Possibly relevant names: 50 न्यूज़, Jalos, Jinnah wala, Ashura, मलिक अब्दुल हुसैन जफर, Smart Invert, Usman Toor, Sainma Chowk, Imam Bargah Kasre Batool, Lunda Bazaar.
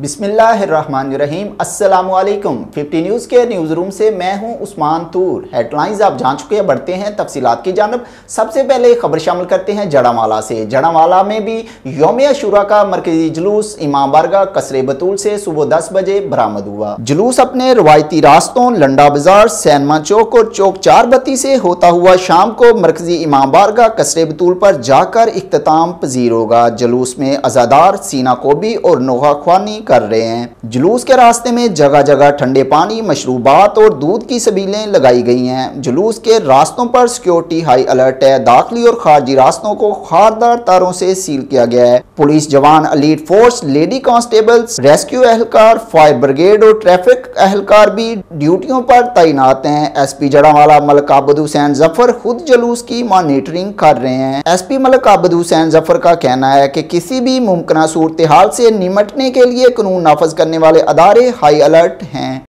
बिस्मिल्लाहिर्रहमानिर्रहीम। अस्सलामुअलैकुम। 50 न्यूज़ के न्यूज़ रूम से मैं हूं उस्मान तूर। हेडलाइंस आप जान चुके हैं, बढ़ते हैं तफसीलात की जानब। सबसे पहले खबर शामिल करते हैं जड़ांवाला से। जड़ांवाला में भी यौम अशूरा का मरकजी जुलूस इमाम बारगाह कसरे बतूल से सुबह 10 बजे बरामद हुआ। जुलूस अपने रवायती रास्तों लंडा बाजार, सैनमा चौक और चौक चार बत्ती से होता हुआ शाम को मरकजी इमाम बारगाह कसरे बतूल पर जाकर इख्तिताम पजीर होगा। जुलूस में अजादार, सीना कोबी और नोहा ख्वानी कर रहे हैं। जुलूस के रास्ते में जगह जगह ठंडे पानी, मशरूबात और दूध की सबीलें लगाई गई हैं। जुलूस के रास्तों पर सिक्योरिटी हाई अलर्ट है। दाखिली और खारजी रास्तों को खारदार तारों से सील किया गया है। पुलिस जवान, elite force, lady constables, rescue अहलकार, फायर ब्रिगेड और ट्रैफिक अहलकार भी ड्यूटियों पर तैनात हैं। एसपी जड़ांवाला मलिक अब्दुल हुसैन जफर खुद जुलूस की मॉनिटरिंग कर रहे हैं। एसपी मलिक अब्दुल हुसैन जफर का कहना है कि किसी भी मुमकिन सूरत हाल से निमटने के लिए कानून नाफज करने वाले अदारे हाई अलर्ट हैं।